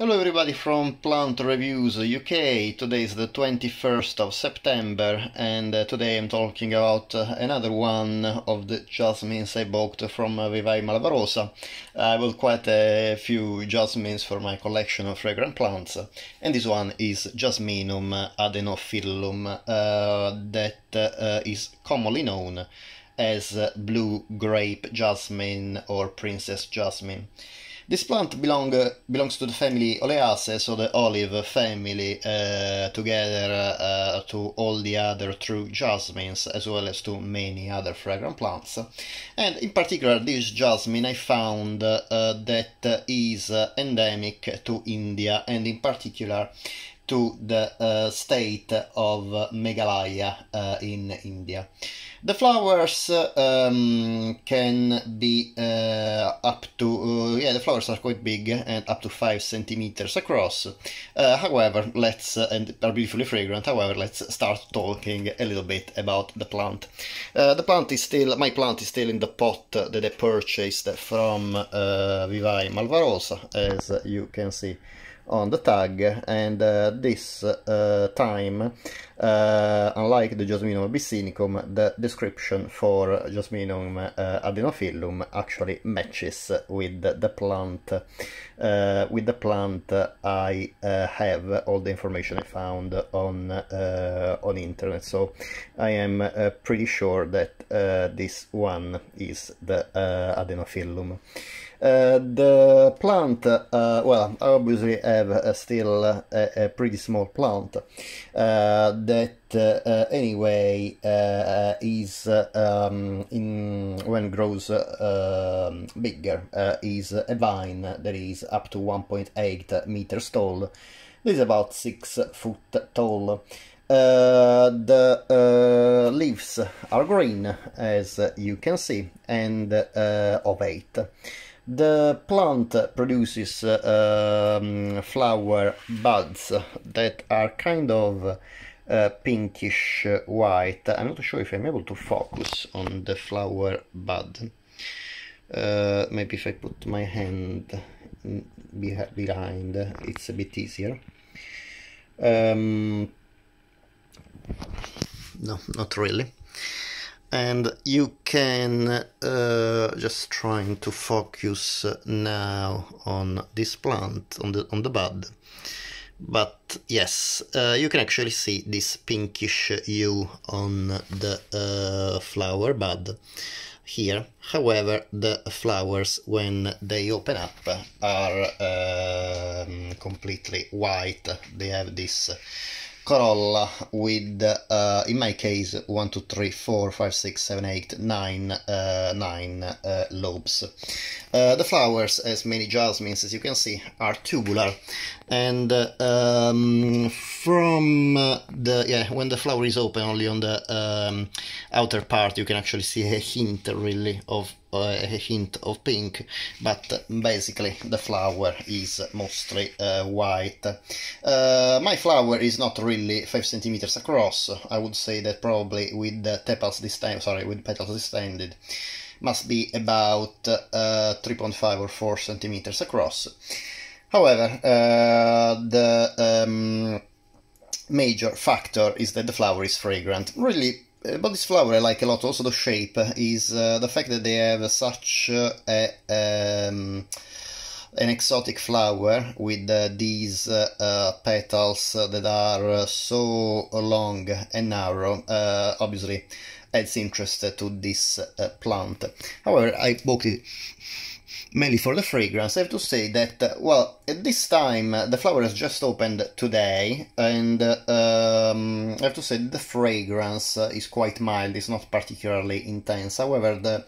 Hello everybody from Plant Reviews UK. Today is the 21st of September and today I'm talking about another one of the jasmines I bought from Vivai Malvarosa. I bought quite a few jasmines for my collection of fragrant plants, and this one is Jasminum adenophyllum that is commonly known as blue grape jasmine or princess jasmine. This plant belongs to the family Oleaceae, so the olive family, together to all the other true jasmines, as well as to many other fragrant plants. And in particular, this jasmine I found that is endemic to India, and in particular to the state of Meghalaya in India. The flowers can be up to, the flowers are quite big and up to 5 centimeters across. However, and are beautifully fragrant. However, let's start talking a little bit about the plant. My plant is still in the pot that I purchased from Vivai Malvarosa, as you can see on the tag, and this time, unlike the Jasminum abyssinicum, the description for Jasminum adenophyllum actually matches with the plant. I have all the information I found on internet, so I am pretty sure that this one is the adenophyllum. The plant, well, I obviously have still a pretty small plant that anyway is, when it grows bigger, is a vine that is up to 1.8 meters tall. This is about 6 foot tall. The leaves are green, as you can see, and ovate. The plant produces flower buds that are kind of pinkish white. I'm not sure if I'm able to focus on the flower bud. Maybe if I put my hand behind, it's a bit easier. No, not really. And you can just trying to focus now on this plant, on the bud, but yes, you can actually see this pinkish hue on the flower bud here. However, the flowers, when they open up, are completely white. They have this corolla with, in my case, 1, 2, 3, 4, 5, 6, 7, 8, 9, 9 lobes. The flowers, as many jasmines, as you can see, are tubular, and from the, when the flower is open, only on the outer part, you can actually see a hint, really, of pink, but basically the flower is mostly white. My flower is not really 5 centimeters across. I would say that probably with the petals distended, must be about 3.5 or 4 centimeters across. However, the major factor is that the flower is fragrant. Really. About this flower I like a lot, also the shape, is the fact that they have such an exotic flower with these petals that are so long and narrow, obviously adds interest to this plant. However, I bought it mainly for the fragrance. I have to say that, well, at this time, the flower has just opened today, and I have to say the fragrance is quite mild, it's not particularly intense. However, the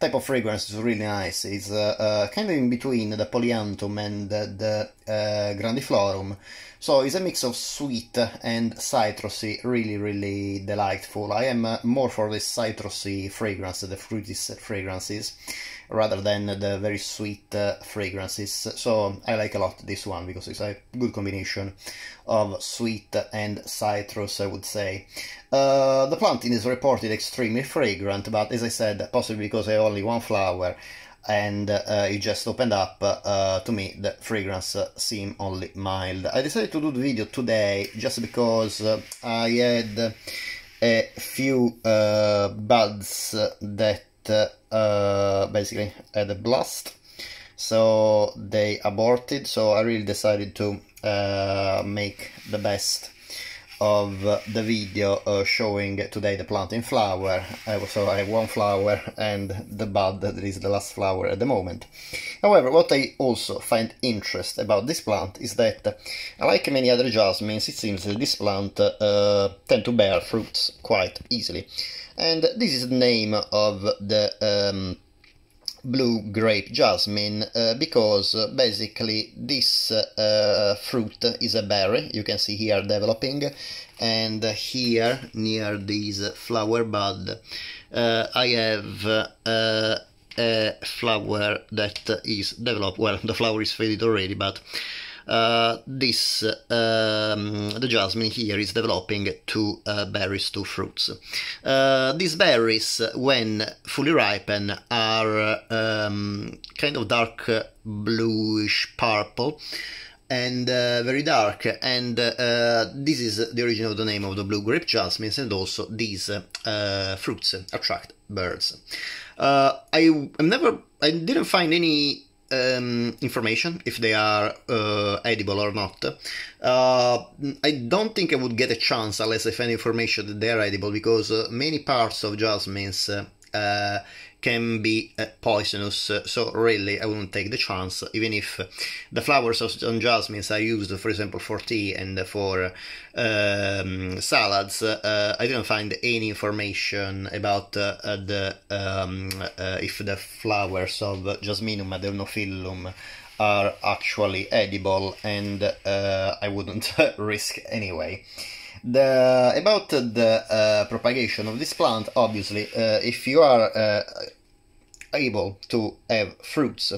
type of fragrance is really nice. It's kind of in between the polyanthum and the grandiflorum, so it's a mix of sweet and citrusy, really, really delightful. I am more for this citrusy fragrance, the fruity fragrances, rather than the very sweet fragrances, so I like a lot this one because it's a good combination of sweet and citrus, I would say. The planting is reported extremely fragrant, but as I said, possibly because I only one flower, and it just opened up. To me, the fragrance seemed only mild. I decided to do the video today just because I had a few buds that basically had a blast, so they aborted, so I really decided to make the best of the video showing today the plant in flower. So I have one flower and the bud that is the last flower at the moment. However, what I also find interesting about this plant is that, like many other jasmines, it seems that this plant tends to bear fruits quite easily. And this is the name of the blue grape jasmine, because basically this fruit is a berry. You can see here developing, and here near this flower bud I have a flower that is developed. Well, the flower is faded already, but this the jasmine here is developing two berries, two fruits. These berries, when fully ripen, are kind of dark bluish purple and very dark, and this is the origin of the name of the blue grape jasmines, and also these fruits attract birds. I didn't find any information if they are edible or not. I don't think I would get a chance unless I find information that they are edible, because many parts of jasmines can be poisonous, so really I wouldn't take the chance, even if the flowers of some jasmines are used, for example, for tea and for salads. I didn't find any information about if the flowers of Jasminum adenophyllum are actually edible, and I wouldn't risk anyway. About the propagation of this plant, obviously, if you are able to have fruits,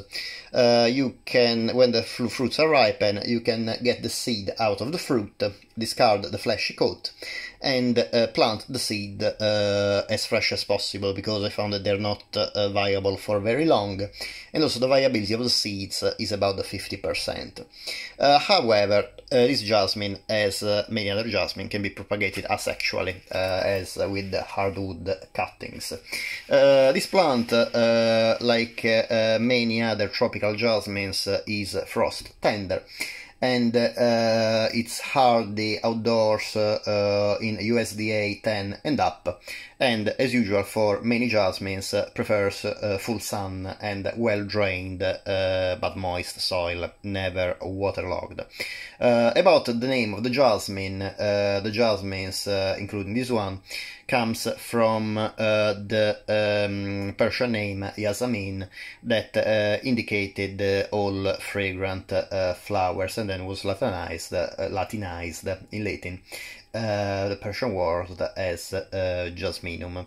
you can, when the fruits are ripen, you can get the seed out of the fruit, discard the fleshy coat, and plant the seed as fresh as possible, because I found that they're not viable for very long, and also the viability of the seeds is about the 50%. However, this jasmine, as many other jasmine, can be propagated asexually, as with hardwood cuttings. This plant, like many other tropical jasmines, is frost tender, and it's hardy outdoors in USDA 10 and up, and as usual for many jasmines prefers full sun and well-drained but moist soil, never waterlogged. About the name of the jasmine, the jasmines, including this one, comes from the Persian name Yasamin, that indicated all fragrant flowers, and then was Latinized in Latin, the Persian word, as Jasminum.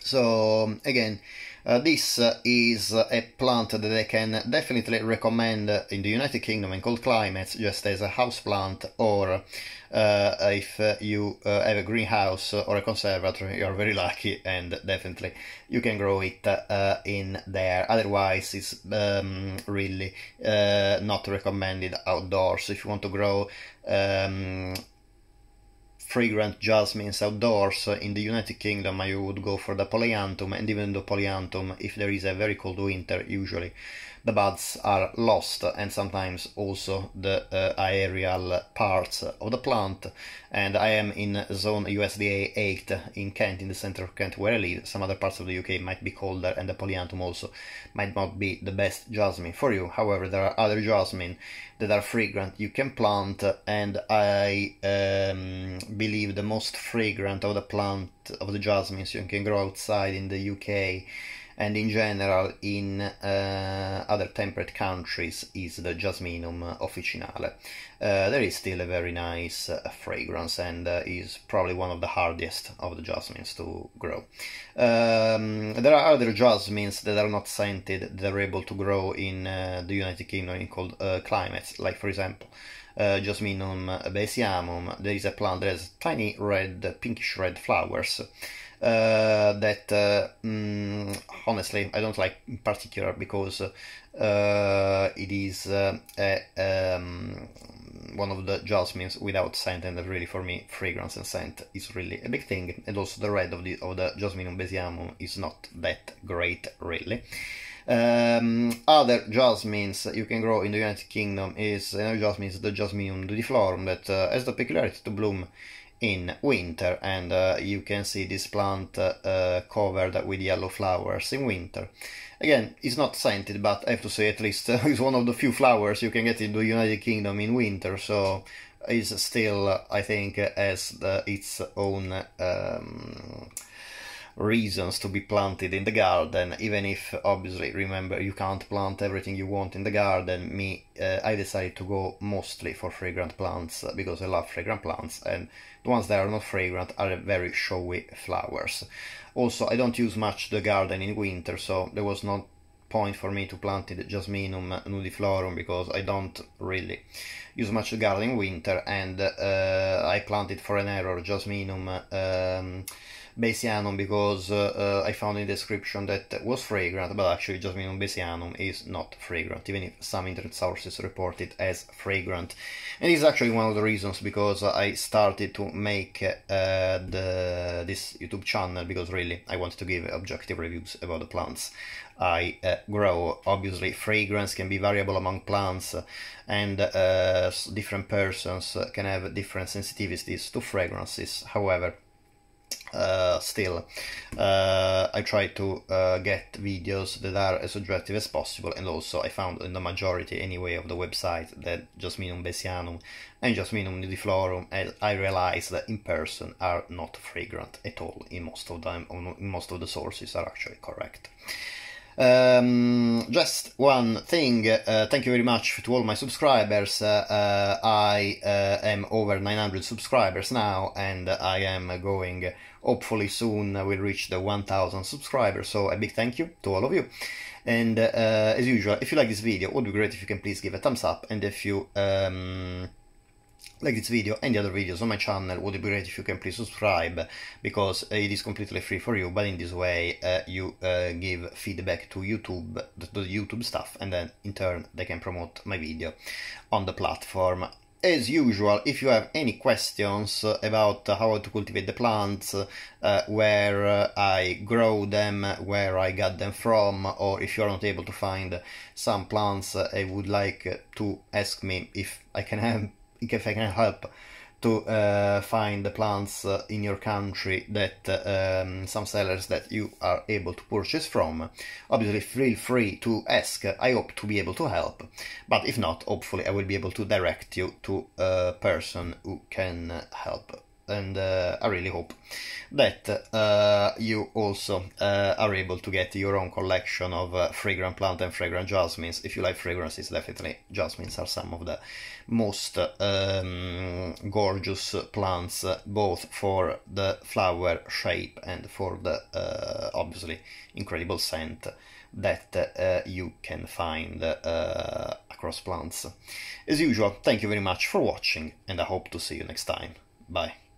So again, this is a plant that I can definitely recommend in the United Kingdom in cold climates, just as a house plant, or if you have a greenhouse or a conservatory, you are very lucky, and definitely you can grow it in there. Otherwise, it's really not recommended outdoors. If you want to grow fragrant jasmines outdoors in the United Kingdom, I would go for the polyanthum, and even the polyanthum, if there is a very cold winter, usually the buds are lost, and sometimes also the aerial parts of the plant. And I am in zone USDA 8 in Kent, in the center of Kent, where I live. Some other parts of the UK might be colder, and the polyanthum also might not be the best jasmine for you. However, there are other jasmine that are fragrant you can plant, and I believe the most fragrant of the plant of the jasmines you can grow outside in the UK, and in general in other temperate countries, is the Jasminum officinale. There is still a very nice fragrance, and is probably one of the hardest of the jasmines to grow. There are other jasmines that are not scented that are able to grow in the United Kingdom in cold climates, like for example Jasminum beesianum. There is a plant that has tiny red, pinkish red flowers. that honestly I don't like in particular, because it is one of the jasmines without scent, and really for me fragrance and scent is really a big thing, and also the red of the Jasminum beesianum is not that great really. Other jasmines you can grow in the United Kingdom is the Jasminum nudiflorum, that has the peculiarity to bloom in winter, and you can see this plant covered with yellow flowers in winter. Again, it's not scented, but I have to say at least it's one of the few flowers you can get in the United Kingdom in winter, so it's still, I think, has its own reasons to be planted in the garden, even if obviously, remember, you can't plant everything you want in the garden. I decided to go mostly for fragrant plants because I love fragrant plants, and the ones that are not fragrant are very showy flowers. Also, I don't use much the garden in winter, so there was no point for me to plant the Jasminum nudiflorum because I don't really use much the garden in winter, and I planted for an error Jasminum beesianum because I found in the description that it was fragrant, but actually Jasminum beesianum is not fragrant, even if some internet sources report it as fragrant. And it's actually one of the reasons because I started to make this YouTube channel, because really I wanted to give objective reviews about the plants I grow. Obviously fragrance can be variable among plants, and different persons can have different sensitivities to fragrances. However, still, I try to get videos that are as objective as possible, and also I found in the majority anyway of the website that Jasminum beesianum and Jasminum nudiflorum, as I realized that in person, are not fragrant at all. In most of them, most of the sources are actually correct. Just one thing, thank you very much to all my subscribers. I am over 900 subscribers now, and I am going, hopefully soon I will reach the 1000 subscribers, so a big thank you to all of you. And as usual, if you like this video, it would be great if you can please give a thumbs up, and if you like this video and the other videos on my channel, would it be great if you can please subscribe, because it is completely free for you, but in this way you give feedback to YouTube, the YouTube stuff, and then in turn they can promote my video on the platform. As usual, if you have any questions about how to cultivate the plants, where I grow them, where I got them from, or if you are not able to find some plants, I would like to ask me if I can have help to find the plants in your country that some sellers that you are able to purchase from. Obviously feel free to ask, I hope to be able to help, but if not, hopefully I will be able to direct you to a person who can help. And I really hope that you also are able to get your own collection of fragrant plant and fragrant jasmines. If you like fragrances, definitely jasmines are some of the most gorgeous plants, both for the flower shape and for the obviously incredible scent that you can find across plants. As usual, thank you very much for watching, and I hope to see you next time. Bye.